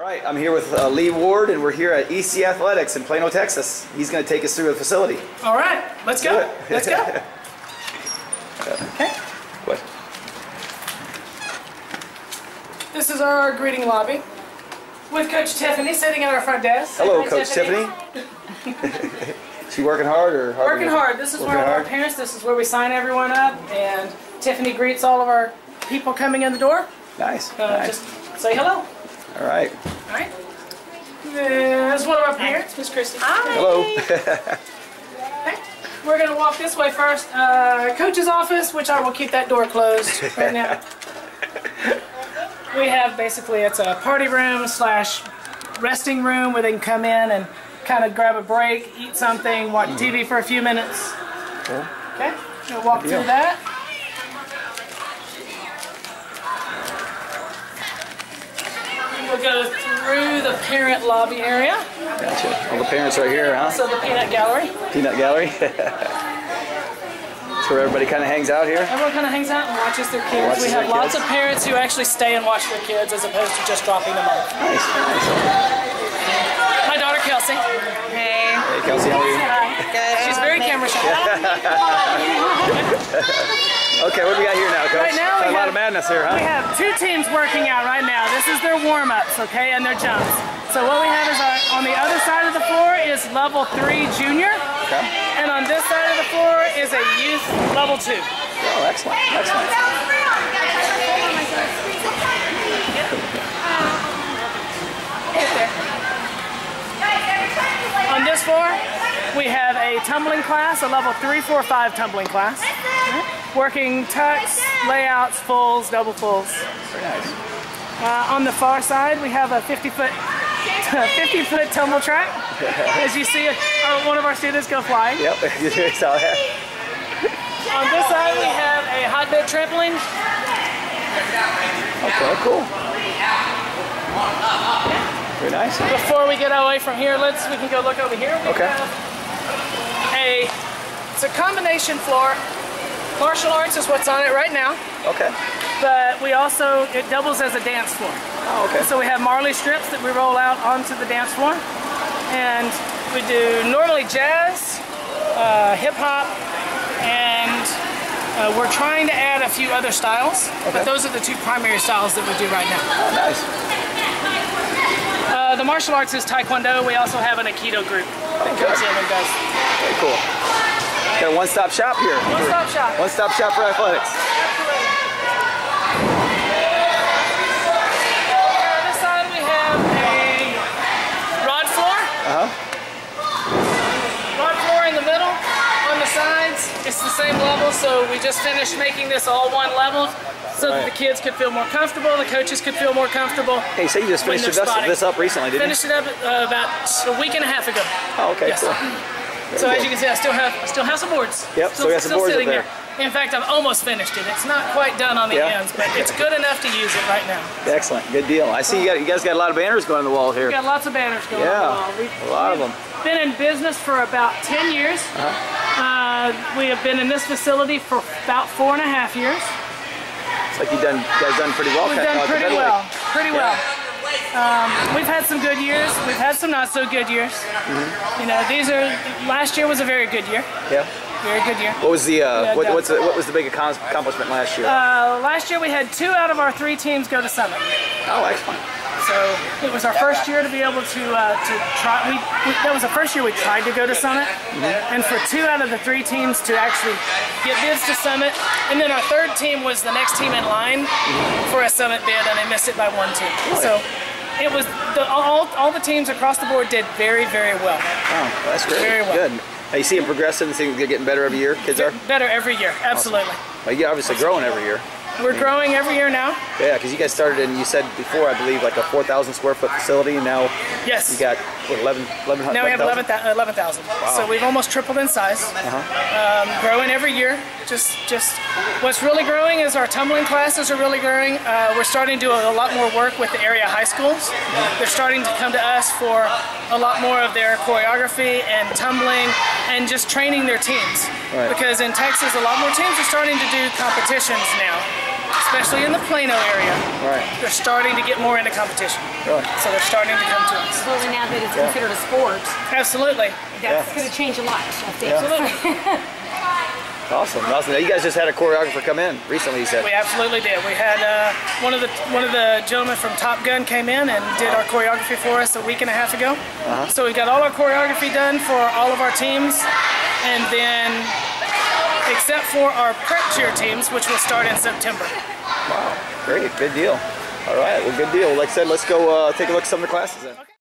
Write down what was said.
All right, I'm here with Lee Ward, and we're here at EC Athletics in Plano, Texas. He's going to take us through the facility. All right, let's go. Let's go. Okay. What? This is our greeting lobby with Coach Tiffany sitting at our front desk. Hello, Coach Tiffany. She working hard or hard? Working hard. This is where our parents. This is where we sign everyone up, and Tiffany greets all of our people coming in the door. Nice. Just say hello. All right. All right. There's one of our parents, Miss Christy. Hi. Hello. Okay. We're going to walk this way first. Coach's office, which I will keep that door closed right now. We have basically, it's a party room / resting room where they can come in and kind of grab a break, eat something, watch TV for a few minutes. Cool. Okay. We'll walk through that. We'll go through the parent lobby area. Gotcha. All the parents right here, huh? So the peanut gallery. Peanut gallery. That's where everybody kind of hangs out here. Everyone kind of hangs out and watches their kids. Watches we have lots of parents who actually stay and watch their kids as opposed to just dropping them off. Nice. My daughter Kelsey. Hey. Hey Kelsey, how are you? Hi. Good. She's very camera shy. Okay, what do we got here now, Coach? Right now we have a lot of madness here, huh? We have two teams working out right now. This is their warm-ups, okay, and their jumps. So what we have is on the other side of the floor is level 3 junior, okay. And on this side of the floor is a youth level 2. Oh, excellent, excellent. On this floor, we have a tumbling class, a level 3, 4, 5 tumbling class. Working tucks, layouts, fulls, double fulls. Very nice. On the far side, we have a 50-foot tumble track. As you see, one of our students go flying. Yep, you saw that. On this side, we have a hotbed trampoline. Okay, cool. Very nice. Before we get away from here, we can go look over here. It's a combination floor. Martial arts is what's on it right now. Okay. But we also, it doubles as a dance floor. Oh, okay. So we have Marley strips that we roll out onto the dance floor. And we do normally jazz, hip-hop, and we're trying to add a few other styles. Okay. But those are the two primary styles that we do right now. Oh, nice. The martial arts is Taekwondo. We also have an Aikido group that goes in and does. Very cool. Got a one-stop shop here. One-stop shop. One-stop shop for athletics. On this side we have a rod floor. Rod floor in the middle. On the sides, it's the same level, so we just finished making this all one level so that the kids could feel more comfortable, the coaches could feel more comfortable. Hey, so you just finished this up recently, didn't you? Finished it up about a week and a half ago. Oh, okay, yes. Cool. So as you can see, I still have some boards. Yep. Still, so we have some boards sitting there. In fact, I've almost finished it. It's not quite done on the ends, but it's good enough to use it right now. Excellent. Good deal. I see you guys got a lot of banners going on the wall here. We got lots of banners going on the wall. Yeah, a lot of them. Been in business for about 10 years. We have been in this facility for about 4.5 years. It's like you guys done pretty well. We've done pretty well. Pretty well. We've had some good years. We've had some not so good years. You know, last year was a very good year. Yeah. Very good year. What was the what was the big accomplishment last year? Last year we had 2 out of our 3 teams go to Summit. Oh, excellent. So it was our first year to be able to try. That was the first year we tried to go to Summit, and for 2 out of the 3 teams to actually get bids to Summit, and then our 3rd team was the next team in line for a Summit bid, and they missed it by 1 team. Really? So it was all the teams across the board did very, very well. Oh, well, that's great. Very well. Good. Now you see them progressing. You see them getting better every year. Kids are better every year. Absolutely. Awesome. Well, you're obviously growing every year. We're growing every year now. Yeah, because you guys started in, you said before, I believe, like a 4,000 square foot facility, and now you got, what, 11,000? Now we have 11,000. Wow. So we've almost tripled in size. Growing every year. Just what's really growing is our tumbling classes are really growing. We're starting to do a lot more work with the area high schools. They're starting to come to us for a lot more of their choreography and tumbling and just training their teams. Because in Texas, a lot more teams are starting to do competitions now. especially in the Plano area, right, they're starting to get more into competition. Right. So they're starting to come to us. Especially now that it's considered a sport. Absolutely. That's going to change a lot, I think. Absolutely. Awesome. Awesome. You guys just had a choreographer come in recently, you said. We absolutely did. We had one of the gentlemen from Top Gun came in and did our choreography for us a week and a half ago. So we got all our choreography done for all of our teams, and then except for our prep cheer teams, which will start in September. Wow, great, good deal. All right, well, good deal. Like I said, let's go take a look at some of the classes then. Okay.